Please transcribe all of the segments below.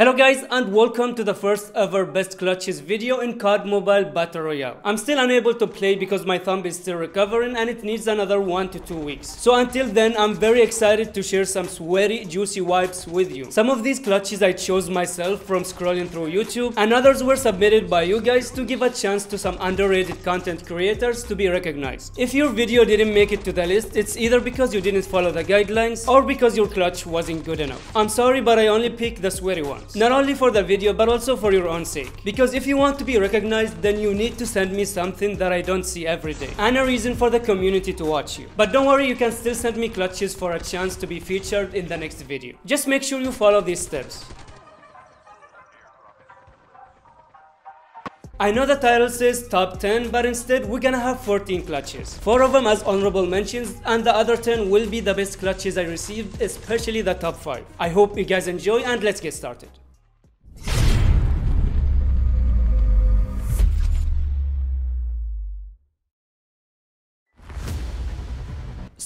Hello guys, and welcome to the first ever best clutches video in COD Mobile Battle Royale. I'm still unable to play because my thumb is still recovering and it needs another 1 to 2 weeks. So until then, I'm very excited to share some sweaty, juicy wipes with you. Some of these clutches I chose myself from scrolling through YouTube, and others were submitted by you guys to give a chance to some underrated content creators to be recognized. If your video didn't make it to the list, it's either because you didn't follow the guidelines or because your clutch wasn't good enough. I'm sorry, but I only picked the sweaty ones. Not only for the video, but also for your own sake. Because if you want to be recognized, then you need to send me something that I don't see every day, and a reason for the community to watch you. But don't worry, you can still send me clutches for a chance to be featured in the next video. Just make sure you follow these steps. I know the title says top 10, but instead we're gonna have 14 clutches. 4 of them as honorable mentions, and the other 10 will be the best clutches I received, especially the top 5. I hope you guys enjoy, and let's get started.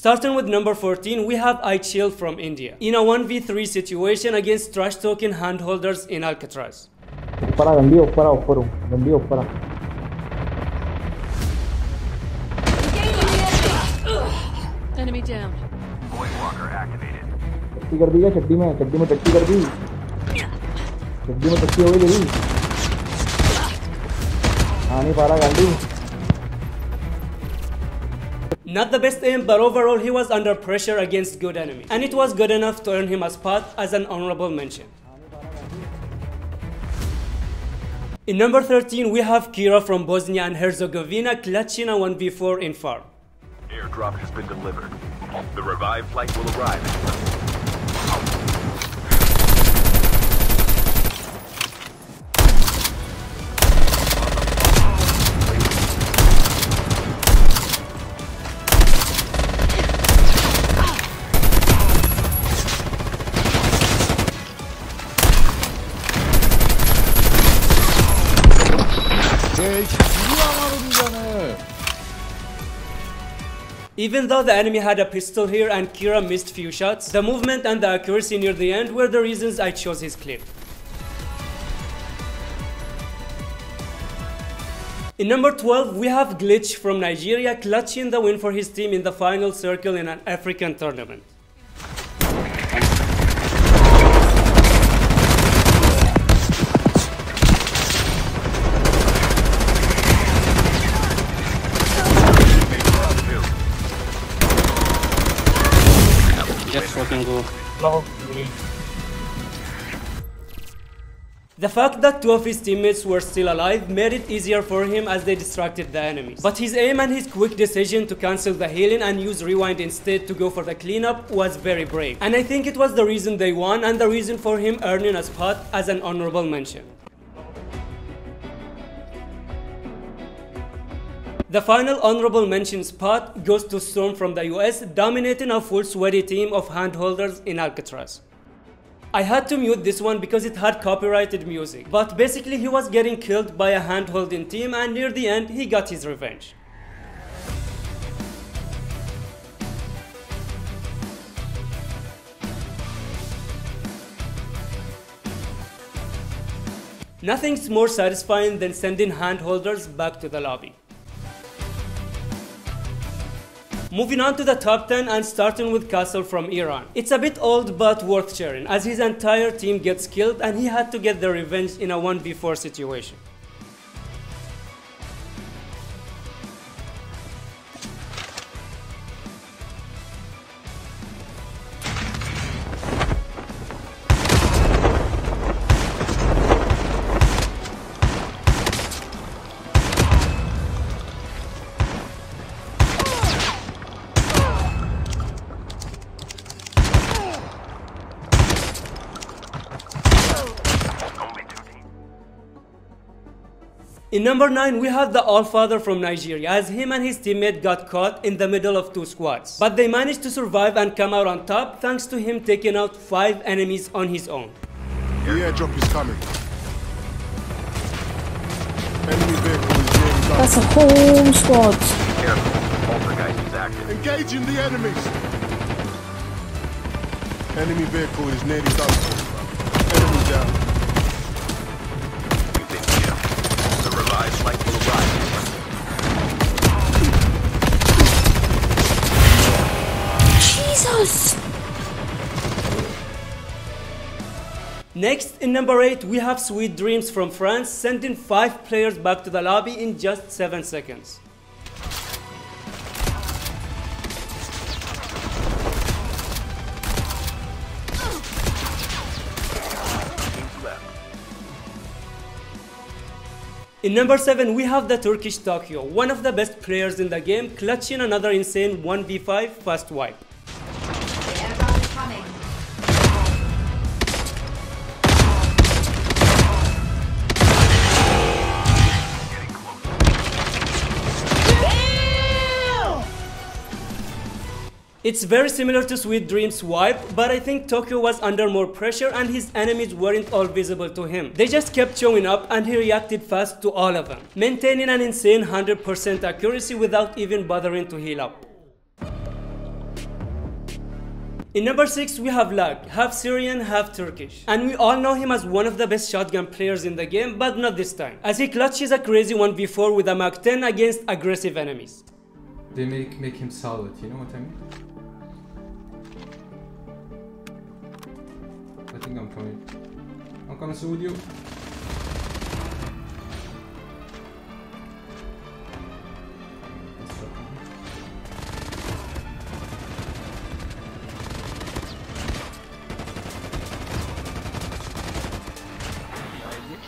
Starting with number 14, we have iChill from India, in a 1v3 situation against trash token handholders in Alcatraz. Enemy down. Void walker activated. Not the best aim, but overall he was under pressure against good enemy, and it was good enough to earn him a spot as an honorable mention. In number 13, we have Kira from Bosnia and Herzegovina, Klačina 1v4 in farm. Airdrop has been delivered. The revived flight will arrive. Even though the enemy had a pistol here and Kira missed few shots, the movement and the accuracy near the end were the reasons I chose his clip. In number 12, we have Glitch from Nigeria, clutching the win for his team in the final circle in an African tournament. The fact that two of his teammates were still alive made it easier for him as they distracted the enemies. But his aim and his quick decision to cancel the healing and use rewind instead to go for the cleanup was very brave. And I think it was the reason they won, and the reason for him earning a spot as an honorable mention. The final honorable mention spot goes to Storm from the US, dominating a full sweaty team of handholders in Alcatraz. I had to mute this one because it had copyrighted music, but basically he was getting killed by a handholding team, and near the end he got his revenge. Nothing's more satisfying than sending handholders back to the lobby. Moving on to the top 10 and starting with Castle from Iran. It's a bit old but worth sharing, as his entire team gets killed and he had to get their revenge in a 1v4 situation. In number 9, we have the All-Father from Nigeria, as him and his teammate got caught in the middle of two squads. But they managed to survive and come out on top thanks to him taking out 5 enemies on his own. The airdrop is coming. Enemy vehicle is being done. That's a whole squad. Careful, poltergeist is active. Engaging the enemies. Enemy vehicle is nearly done. Enemy down. Next, in number 8, we have Sweet Dreams from France, sending 5 players back to the lobby in just 7 seconds. In number 7, we have the Turkish Tokyo, one of the best players in the game, clutching another insane 1v5 fast wipe. It's very similar to Sweet Dreams' wipe, but I think Tokyo was under more pressure and his enemies weren't all visible to him. They just kept showing up and he reacted fast to all of them, maintaining an insane 100% accuracy without even bothering to heal up. In number 6 we have Lag, half Syrian, half Turkish. And we all know him as one of the best shotgun players in the game, but not this time, as he clutches a crazy 1v4 with a Mach 10 against aggressive enemies. They make him solid, you know what I mean? I think I'm coming. I'm coming with you.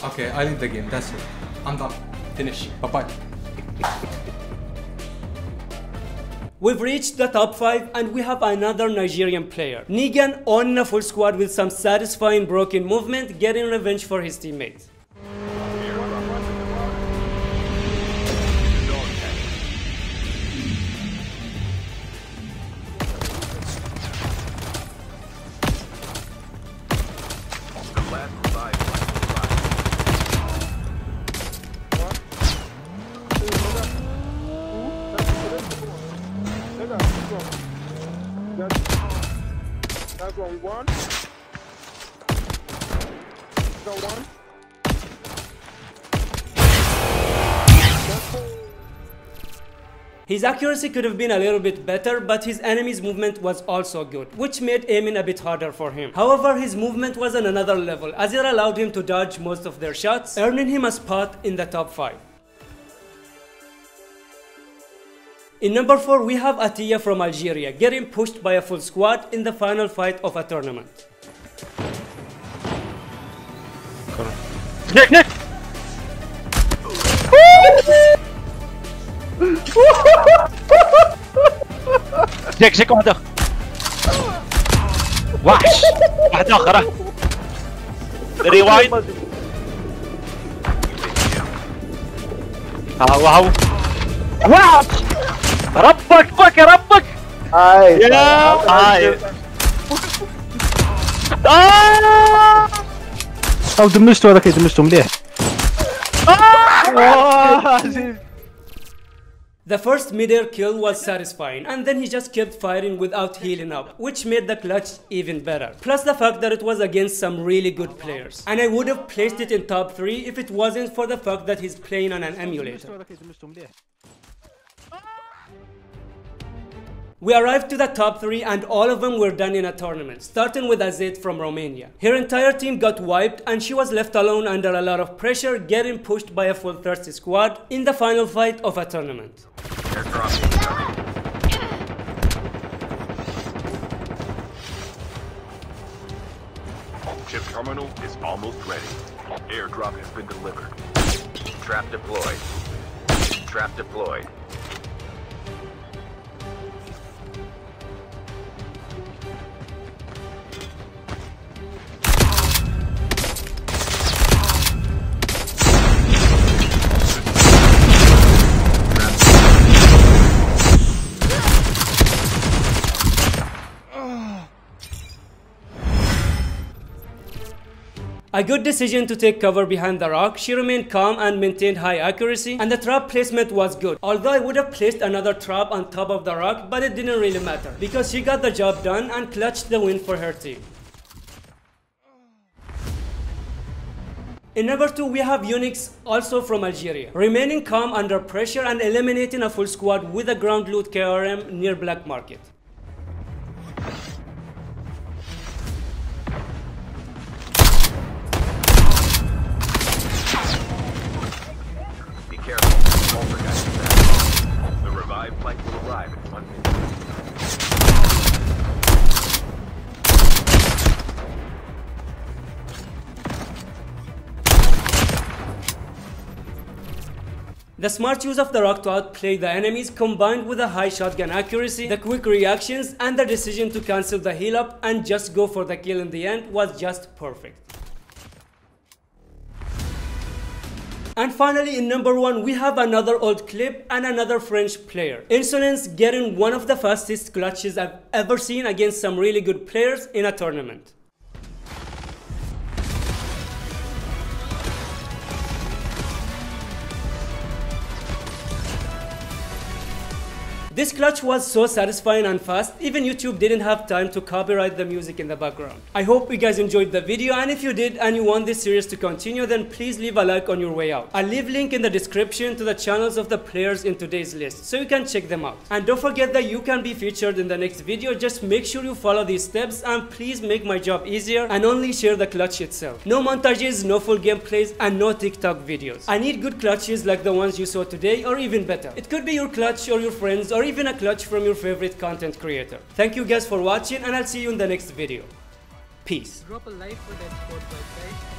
Okay, I leave the game. That's it. I'm done. Finish. Bye-bye. We've reached the top 5 and we have another Nigerian player, Negan, on a full squad with some satisfying broken movement, getting revenge for his teammates. That's what we want. Go on. His accuracy could have been a little bit better, but his enemy's movement was also good, which made aiming a bit harder for him. However, his movement was on another level, as it allowed him to dodge most of their shots, earning him a spot in the top 5. In number 4 we have Attia from Algeria, getting pushed by a full squad in the final fight of a tournament. ربك فك ربك هاي هاي او دمجتو هذاك دمجتو مليح. The first mid-air kill was satisfying, and then he just kept firing without healing up, which made the clutch even better. Plus the fact that it was against some really good players, and I would have placed it in top 3 if it wasn't for the fact that he's playing on an emulator. We arrived to the top 3 and all of them were done in a tournament, starting with AZET from Romania. Her entire team got wiped and she was left alone under a lot of pressure, getting pushed by a full thirsty squad in the final fight of a tournament. Chip terminal is almost ready. Airdrop has been delivered. Trap deployed. Trap deployed. A good decision to take cover behind the rock, she remained calm and maintained high accuracy, and the trap placement was good. Although I would have placed another trap on top of the rock, but it didn't really matter, because she got the job done and clutched the win for her team. In number 2 we have Unix, also from Algeria, remaining calm under pressure and eliminating a full squad with a ground loot KRM near Black Market. The smart use of the rock to outplay the enemies combined with the high shotgun accuracy, the quick reactions and the decision to cancel the heal up and just go for the kill in the end was just perfect. And finally, in number 1 we have another old clip and another French player, Insolence, getting one of the fastest clutches I've ever seen against some really good players in a tournament. This clutch was so satisfying and fast, even YouTube didn't have time to copyright the music in the background. I hope you guys enjoyed the video, and if you did and you want this series to continue, then please leave a like on your way out. I'll leave link in the description to the channels of the players in today's list, so you can check them out. And don't forget that you can be featured in the next video, just make sure you follow these steps and please make my job easier and only share the clutch itself. No montages, no full gameplays and no TikTok videos. I need good clutches like the ones you saw today or even better. It could be your clutch or your friends or even a clutch from your favorite content creator. Thank you guys for watching and I'll see you in the next video. Peace. Drop a like for that sport website.